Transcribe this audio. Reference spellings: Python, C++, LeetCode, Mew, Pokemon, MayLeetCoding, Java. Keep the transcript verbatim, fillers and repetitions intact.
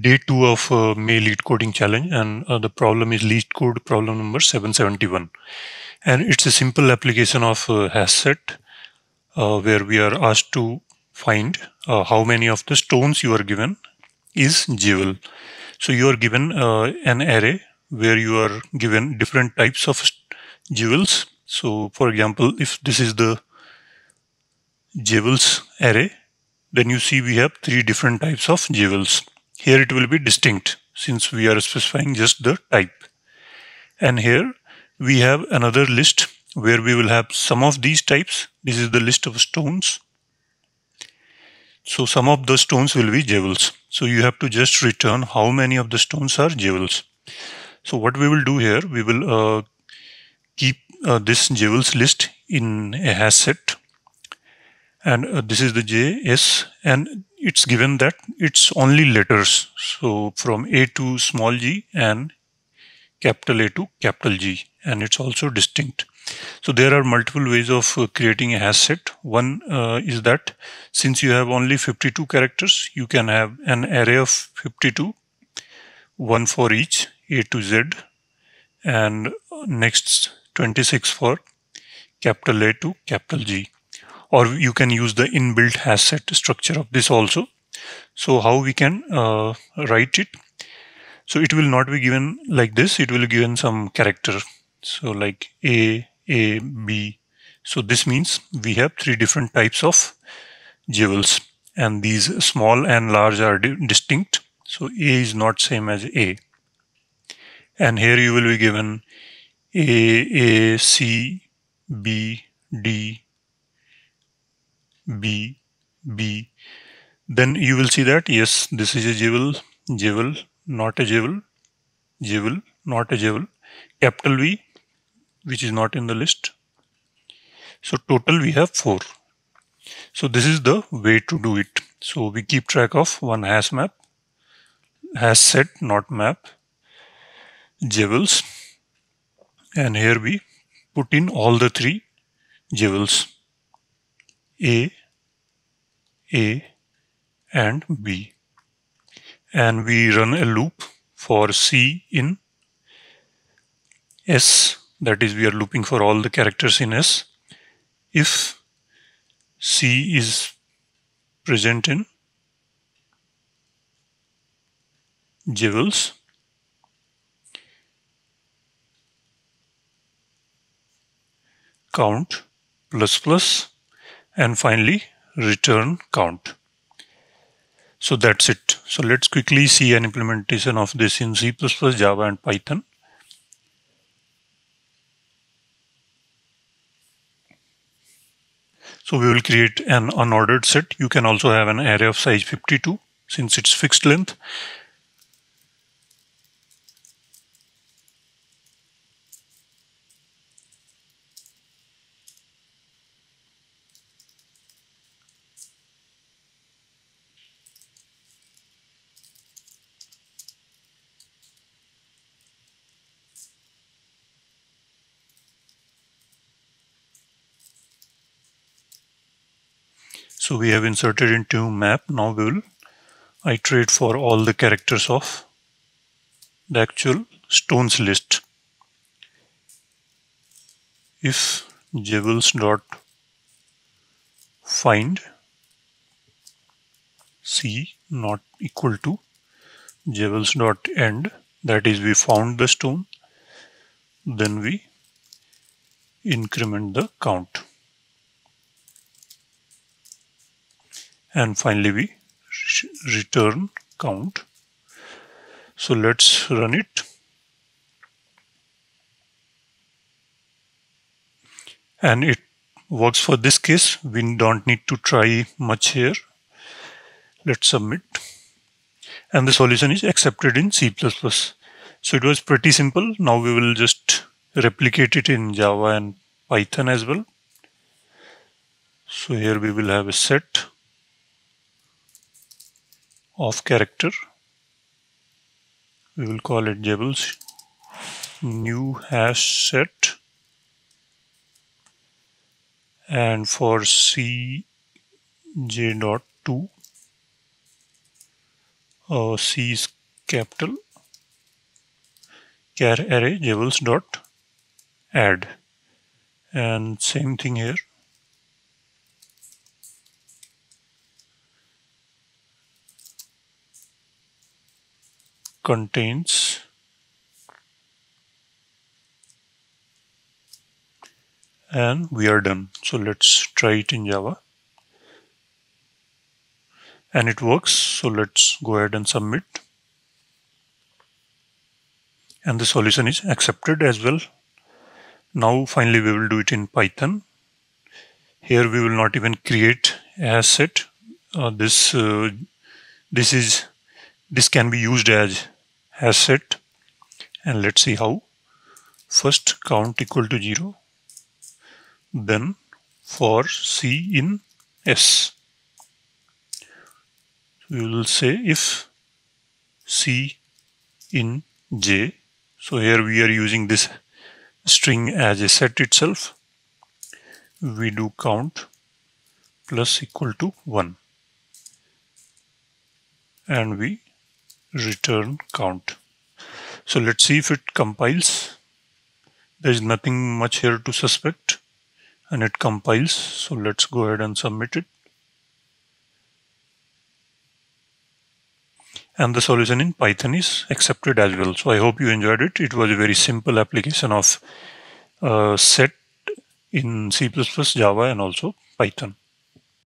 day two of uh, May lead coding challenge, and uh, the problem is lead code problem number seven seventy-one, and it's a simple application of uh, hash set uh, where we are asked to find uh, how many of the stones you are given is jewel. So you are given uh, an array where you are given different types of jewels. So for example, if this is the jewels array, then you see we have three different types of jewels. Here it will be distinct since we are specifying just the type. And here we have another list where we will have some of these types. This is the list of stones. So some of the stones will be jewels. So you have to just return how many of the stones are jewels. So what we will do here, we will uh, keep uh, this jewels list in a hash set. And uh, this is the J S, and it's given that it's only letters. So from A to small g and capital A to capital G, and it's also distinct. So there are multiple ways of uh, creating a hash set. One uh, is that since you have only fifty-two characters, you can have an array of fifty-two, one for each A to Z, and next twenty-six for capital A to capital G. Or you can use the inbuilt hash set structure of this also. So how we can uh, write it? So it will not be given like this, it will be given some character. So like A, A, B. So this means we have three different types of jewels, and these small and large are distinct. So A is not same as A. And here you will be given A, A, C, B, D, B, B. Then you will see that yes, this is a jewel, jewel, not a jewel, jewel, not a jewel, capital V, which is not in the list. So total we have four. So this is the way to do it. So we keep track of one hash map, hash set, not map, jewels, and here we put in all the three jewels. A, A, and B, and we run a loop for C in S, that is we are looping for all the characters in S. If C is present in jewels, count plus plus, and finally return count. So that's it. So let's quickly see an implementation of this in C plus plus, Java, and Python. So we will create an unordered set. You can also have an array of size fifty-two since it's fixed length. So we have inserted into map. Now we will iterate for all the characters of the actual stones list. If jewels dot find C not equal to jewels dot end, that is we found the stone, then we increment the count. And finally we return count. So let's run it. And it works for this case. We don't need to try much here. Let's submit. And the solution is accepted in C plus plus. So it was pretty simple. Now we will just replicate it in Java and Python as well. So here we will have a set of character, we will call it jewels, new hash set, and for C J dot two uh, C is capital, char array jables dot add, and same thing here. Contains and we are done. So let's try it in Java, and it works. So let's go ahead and submit, and the solution is accepted as well. Now finally we will do it in Python. Here we will not even create a set. Uh, this uh, this is this can be used as asset, and let's see how. First count equal to zero, then for C in S. We will say if C in J. So here we are using this string as a set itself. We do count plus equal to one, and we return count. So let's see if it compiles. There is nothing much here to suspect, and it compiles. So let's go ahead and submit it. And the solution in Python is accepted as well. So I hope you enjoyed it. It was a very simple application of uh, set in C plus plus, Java, and also Python.